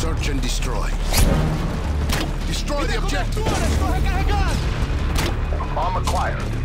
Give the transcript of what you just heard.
Search and destroy. Destroy the objective! Bomb acquired.